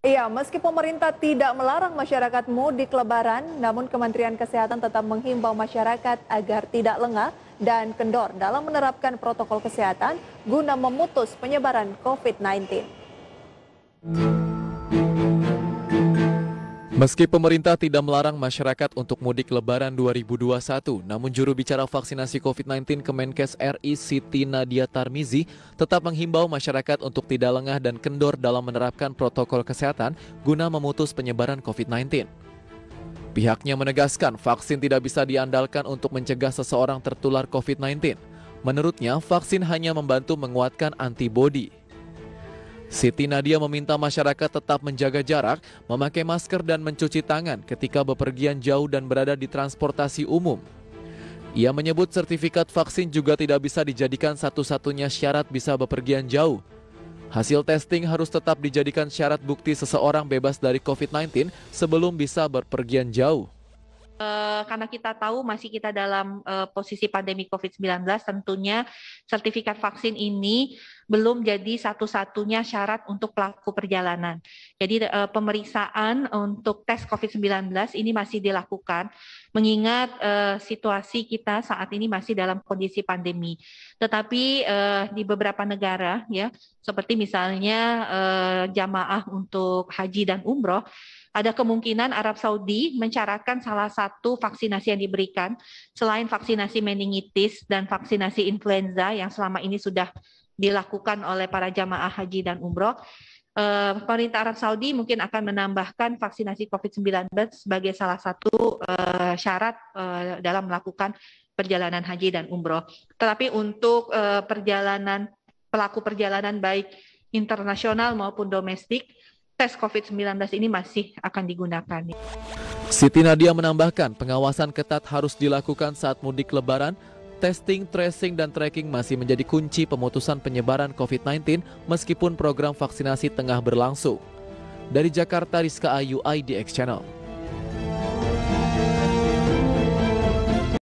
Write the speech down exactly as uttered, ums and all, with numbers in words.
Iya, meski pemerintah tidak melarang masyarakat mudik lebaran, namun Kementerian Kesehatan tetap menghimbau masyarakat agar tidak lengah dan kendor dalam menerapkan protokol kesehatan guna memutus penyebaran COVID sembilan belas. Meski pemerintah tidak melarang masyarakat untuk mudik lebaran dua ribu dua puluh satu, namun juru bicara vaksinasi COVID sembilan belas Kemenkes R I Siti Nadia Tarmizi tetap menghimbau masyarakat untuk tidak lengah dan kendor dalam menerapkan protokol kesehatan guna memutus penyebaran COVID sembilan belas. Pihaknya menegaskan vaksin tidak bisa diandalkan untuk mencegah seseorang tertular COVID sembilan belas. Menurutnya, vaksin hanya membantu menguatkan antibodi. Siti Nadia meminta masyarakat tetap menjaga jarak, memakai masker dan mencuci tangan ketika bepergian jauh dan berada di transportasi umum. Ia menyebut sertifikat vaksin juga tidak bisa dijadikan satu-satunya syarat bisa bepergian jauh. Hasil testing harus tetap dijadikan syarat bukti seseorang bebas dari COVID sembilan belas sebelum bisa berpergian jauh. E, karena kita tahu masih kita dalam e, posisi pandemi COVID sembilan belas, tentunya sertifikat vaksin ini belum jadi satu-satunya syarat untuk pelaku perjalanan. Jadi e, pemeriksaan untuk tes COVID sembilan belas ini masih dilakukan, mengingat e, situasi kita saat ini masih dalam kondisi pandemi. Tetapi e, di beberapa negara, ya, seperti misalnya eh, jamaah untuk haji dan umroh, ada kemungkinan Arab Saudi mencaratkan salah satu vaksinasi yang diberikan, selain vaksinasi meningitis dan vaksinasi influenza yang selama ini sudah dilakukan oleh para jamaah haji dan umroh, eh, pemerintah Arab Saudi mungkin akan menambahkan vaksinasi COVID sembilan belas sebagai salah satu eh, syarat eh, dalam melakukan perjalanan haji dan umroh. Tetapi untuk eh, perjalanan pelaku perjalanan baik internasional maupun domestik, tes COVID sembilan belas ini masih akan digunakan. Siti Nadia menambahkan pengawasan ketat harus dilakukan saat mudik lebaran, testing, tracing, dan tracking masih menjadi kunci pemutusan penyebaran COVID sembilan belas meskipun program vaksinasi tengah berlangsung. Dari Jakarta, Rizka Ayu, I D X Channel.